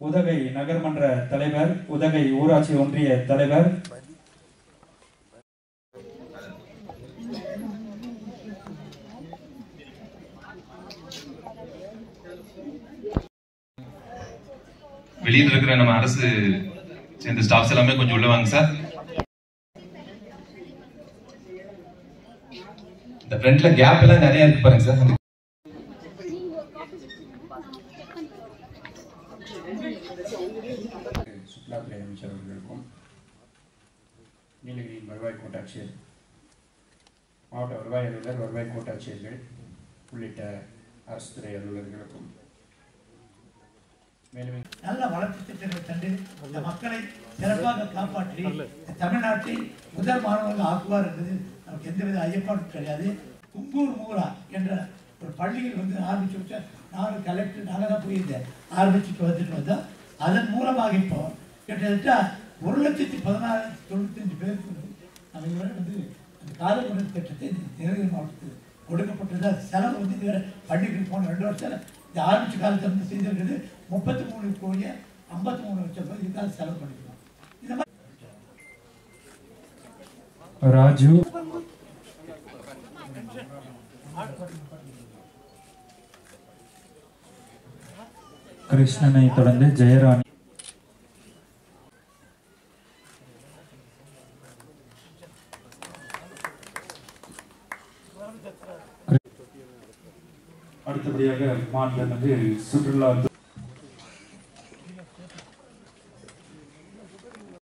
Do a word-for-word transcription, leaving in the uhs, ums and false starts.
Uthagai Nagarmandra Talibar, Uthagai Oorachi Oonriya Talibar வெளியில இருக்கிற நம்ம அரசு சேர்ந்த ஸ்டாஃப்ஸ் எல்லாமே கொஞ்சம் உள்ள வாங்க சார் இந்த ஃப்ரண்ட்ல கேப் எல்லாம் நிறைய இருக்கு பாருங்க சார் சுப்லா பிரே அமைச்சர் அவர்களுக்கும் நீலகிரி வருவாய் கோட்டாட்சியர் மாவட்ட வருவாய் அலுவலர் வருவாய் கோட்டாட்சியர்கள் உள்ளிட்ட அரசு துறை அலுவலர்களுக்கும் நல்ல வளர்ச்சி திட்டங்கள் தந்து இந்த மக்களை சிறப்பாக காப்பாற்றி தமிழ்நாட்டை முதல் மாணவர்கள் ஆக்குவார் என்பது நமக்கு எந்தவித ஐயப்பாடும் கிடையாது கும்பூர் மூரா என்ற ஒரு பள்ளியில் வந்து ஆரம்பிச்சு நானும் கலெக்டர் நானே தான் போயிருந்தேன் ஆரம்பிச்சுட்டு வந்துட்டு வந்தோம் அதன் மூலமாக இப்போ கிட்டத்தட்ட ஒரு லட்சத்தி பதினாயிரத்தி தொண்ணூத்தி அஞ்சு பேருக்கு நம்ம இவரை வந்து அந்த காலக்குறை திட்டத்தை நீலகிரி மாவட்டத்தில் கொடுக்கப்பட்டது செலவு வந்து இதுவரை பள்ளிக்கு போன ரெண்டு வருஷம் The armed child of the season is Mopatamun in Korea, Ambatamun of Chapel, you can sell Raju Krishna Naitolande, Jairani அடுத்தபடியாக மாண்புமிகு சுற்றுலா